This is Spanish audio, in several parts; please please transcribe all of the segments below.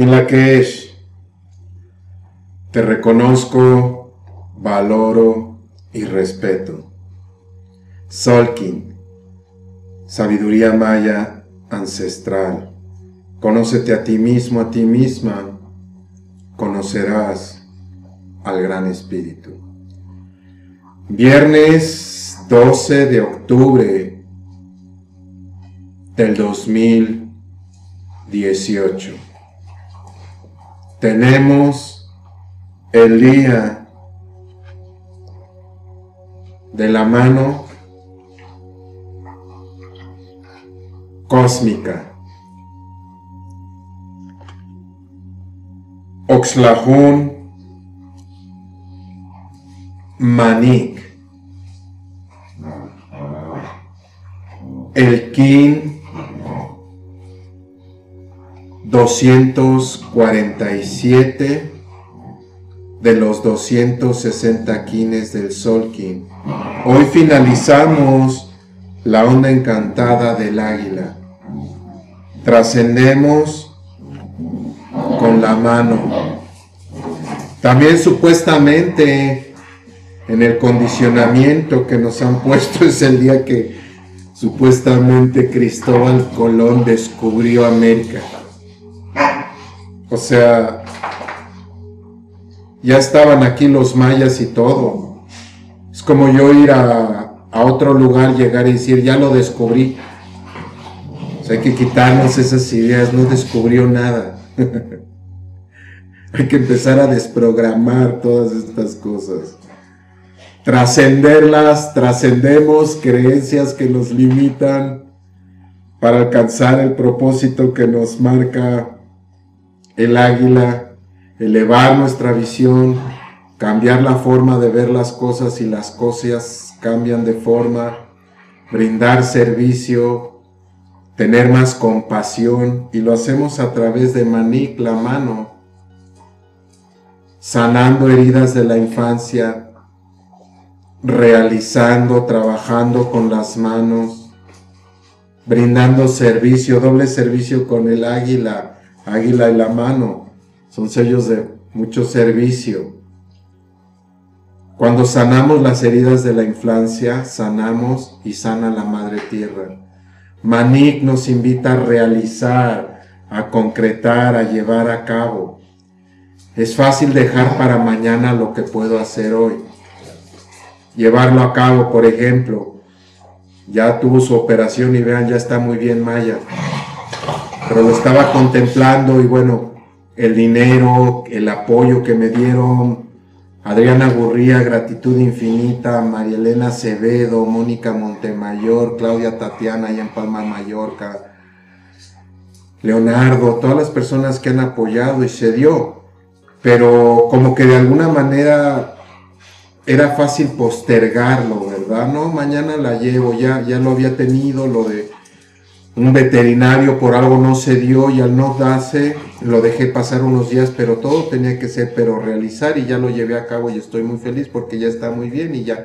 In Lak'ech, te reconozco, valoro y respeto. Tzolkin, sabiduría maya ancestral. Conócete a ti mismo, a ti misma, conocerás al Gran Espíritu. Viernes 12 de octubre del 2018. Tenemos el día de la mano cósmica. Oxlahun Manik, el kin 247 de los 260 kines del Tzolkin. Hoy finalizamos la onda encantada del águila. Trascendemos con la mano. También supuestamente en el condicionamiento que nos han puesto es el día que supuestamente Cristóbal Colón descubrió América. O sea, ya estaban aquí los mayas y todo. Es como yo ir a otro lugar, llegar y decir, ya lo descubrí. O sea, hay que quitarnos esas ideas, no descubrió nada. Hay que empezar a desprogramar todas estas cosas, trascenderlas, trascendemos creencias que nos limitan para alcanzar el propósito que nos marca el águila, elevar nuestra visión, cambiar la forma de ver las cosas y las cosas cambian de forma, brindar servicio, tener más compasión, y lo hacemos a través de Manik, la mano, sanando heridas de la infancia, realizando, trabajando con las manos, brindando servicio, doble servicio con el águila, águila y la mano, son sellos de mucho servicio. Cuando sanamos las heridas de la infancia, sanamos y sana la Madre Tierra. Manik nos invita a realizar, a concretar, a llevar a cabo. Es fácil dejar para mañana lo que puedo hacer hoy. Llevarlo a cabo, por ejemplo, ya tuvo su operación y vean, ya está muy bien Maya. Pero lo estaba contemplando y bueno, el dinero, el apoyo que me dieron Adriana Gurría, gratitud infinita, Marielena Acevedo, Mónica Montemayor, Claudia Tatiana allá en Palma Mallorca, Leonardo, todas las personas que han apoyado y se dio, pero como que de alguna manera era fácil postergarlo, ¿verdad? No, mañana la llevo, ya lo había tenido, lo de un veterinario por algo no se dio y al no darse lo dejé pasar unos días, pero todo tenía que ser, pero realizar, y ya lo llevé a cabo y estoy muy feliz porque ya está muy bien y ya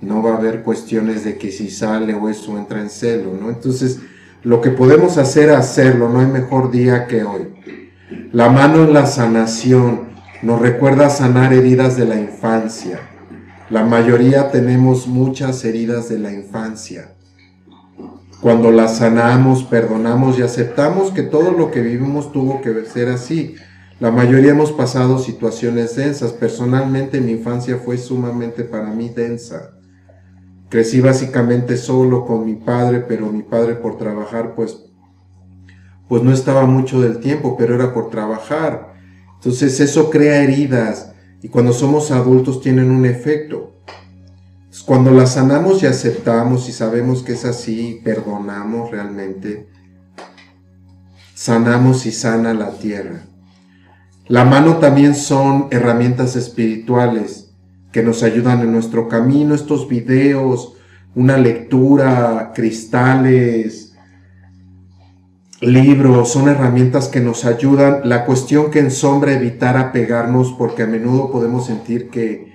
no va a haber cuestiones de que si sale o eso entra en celo, ¿no? Entonces, lo que podemos hacer, hacerlo, no hay mejor día que hoy. La mano en la sanación nos recuerda sanar heridas de la infancia. La mayoría tenemos muchas heridas de la infancia. Cuando la sanamos, perdonamos y aceptamos que todo lo que vivimos tuvo que ser así. La mayoría hemos pasado situaciones densas. Personalmente mi infancia fue sumamente para mí densa. Crecí básicamente solo con mi padre, pero mi padre por trabajar pues no estaba mucho del tiempo, pero era por trabajar. Entonces eso crea heridas y cuando somos adultos tienen un efecto. Cuando la sanamos y aceptamos y sabemos que es así, perdonamos realmente, sanamos y sana la tierra. La mano también son herramientas espirituales que nos ayudan en nuestro camino, estos videos, una lectura, cristales, libros, son herramientas que nos ayudan. La cuestión que ensombra evitar apegarnos porque a menudo podemos sentir que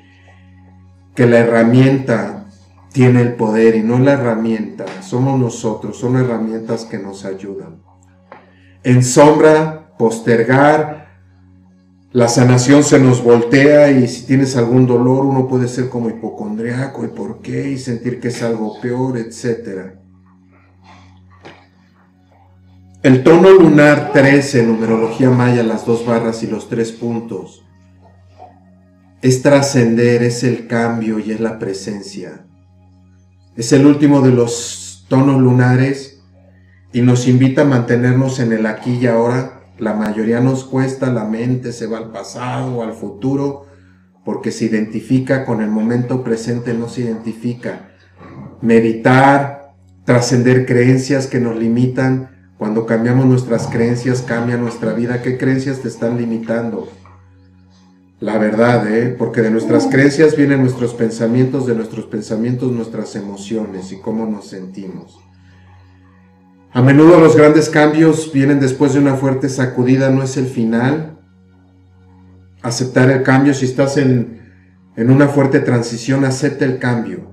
la herramienta tiene el poder y no la herramienta, somos nosotros, son herramientas que nos ayudan. En sombra postergar, la sanación se nos voltea y si tienes algún dolor uno puede ser como hipocondriaco, ¿y por qué? Y sentir que es algo peor, etc. El tono lunar 13, numerología maya, las 2 barras y los 3 puntos, es trascender, es el cambio y es la presencia. Es el último de los tonos lunares y nos invita a mantenernos en el aquí y ahora. La mayoría nos cuesta, la mente se va al pasado o al futuro porque se identifica con el momento presente, no se identifica. Meditar, trascender creencias que nos limitan. Cuando cambiamos nuestras creencias, cambia nuestra vida. ¿Qué creencias te están limitando? La verdad, porque de nuestras creencias vienen nuestros pensamientos, de nuestros pensamientos nuestras emociones y cómo nos sentimos. A menudo los grandes cambios vienen después de una fuerte sacudida, no es el final. Aceptar el cambio, si estás en una fuerte transición, acepta el cambio.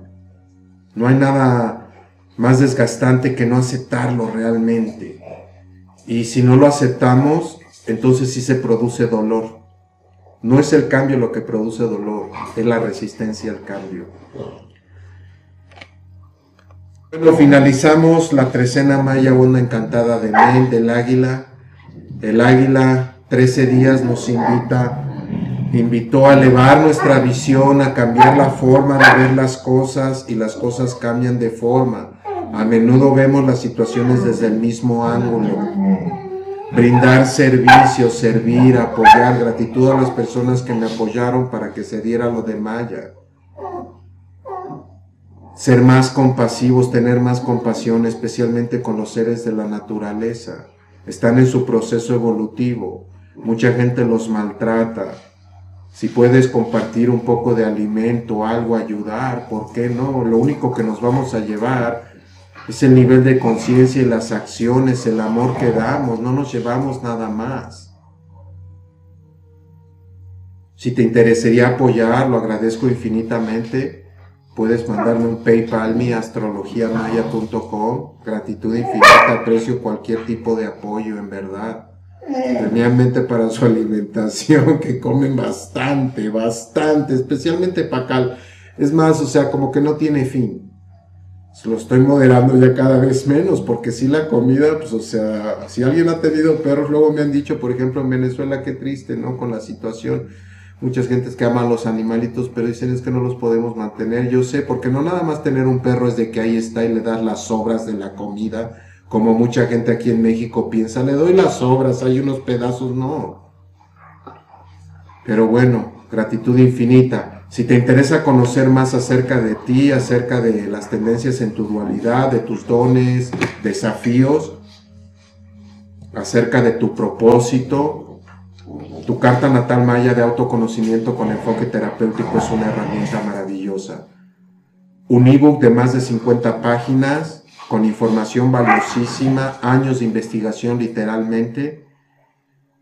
No hay nada más desgastante que no aceptarlo realmente. Y si no lo aceptamos, entonces sí se produce dolor. No es el cambio lo que produce dolor, es la resistencia al cambio. Bueno, finalizamos la trecena maya, onda encantada de Neel, del águila. El águila, 13 días, nos invitó a elevar nuestra visión, a cambiar la forma de ver las cosas, y las cosas cambian de forma. A menudo vemos las situaciones desde el mismo ángulo. Brindar servicio, servir, apoyar, gratitud a las personas que me apoyaron para que se diera lo de maya. Ser más compasivos, tener más compasión, especialmente con los seres de la naturaleza. Están en su proceso evolutivo. Mucha gente los maltrata. Si puedes compartir un poco de alimento, algo, ayudar, ¿por qué no? Lo único que nos vamos a llevar es el nivel de conciencia y las acciones, el amor que damos. No nos llevamos nada más. Si te interesaría apoyar, lo agradezco infinitamente. Puedes mandarme un PayPal, mi astrologiamaya.com. Gratitud infinita, aprecio cualquier tipo de apoyo, en verdad. Realmente para su alimentación, que comen bastante, bastante, especialmente pacal. Es más, o sea, como que no tiene fin. Lo estoy moderando ya cada vez menos, porque si la comida, pues o sea, si alguien ha tenido perros, luego me han dicho, por ejemplo, en Venezuela, qué triste, ¿no? Con la situación. Muchas gentes que aman los animalitos, pero dicen es que no los podemos mantener. Yo sé, porque no nada más tener un perro es de que ahí está y le das las sobras de la comida, como mucha gente aquí en México piensa, le doy las sobras, hay unos pedazos, no. Pero bueno, gratitud infinita. Si te interesa conocer más acerca de ti, acerca de las tendencias en tu dualidad, de tus dones, desafíos, acerca de tu propósito, tu carta natal maya de autoconocimiento con enfoque terapéutico es una herramienta maravillosa. Un ebook de más de 50 páginas con información valiosísima, años de investigación literalmente,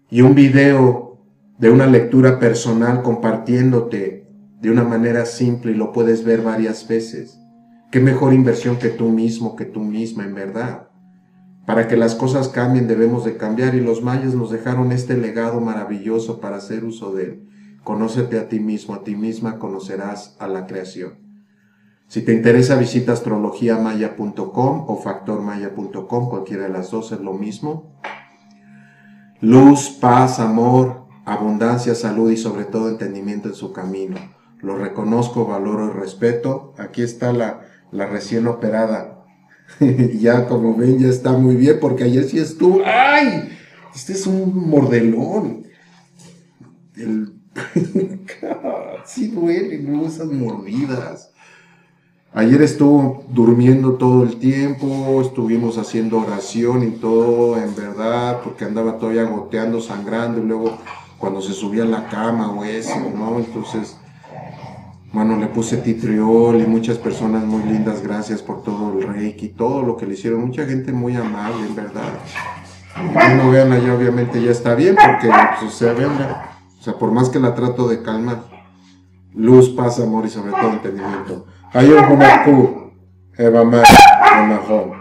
y un video de una lectura personal compartiéndote de una manera simple y lo puedes ver varias veces. Qué mejor inversión que tú mismo, que tú misma, en verdad. Para que las cosas cambien debemos de cambiar y los mayas nos dejaron este legado maravilloso para hacer uso de él. Conócete a ti mismo, a ti misma, conocerás a la creación. Si te interesa visita astrologiamaya.com o factormaya.com, cualquiera de las dos es lo mismo. Luz, paz, amor, abundancia, salud y sobre todo entendimiento en su camino. Lo reconozco, valoro y respeto. Aquí está la recién operada. Ya como ven ya está muy bien, porque ayer sí estuvo, ¡ay! Este es un mordelón, sí duele, no, esas mordidas. Ayer estuvo durmiendo todo el tiempo, estuvimos haciendo oración y todo, en verdad, porque andaba todavía goteando, sangrando, y luego cuando se subía a la cama o eso, ¿no? Entonces, bueno, le puse titriol y muchas personas muy lindas, gracias por todo el reiki, todo lo que le hicieron, mucha gente muy amable, en verdad. No vean allá, obviamente ya está bien, porque pues, o sea, venga, o sea, por más que la trato de calmar, luz, paz, amor y sobre todo entendimiento. Ayú, Juanacú, Eva María, Juanacú.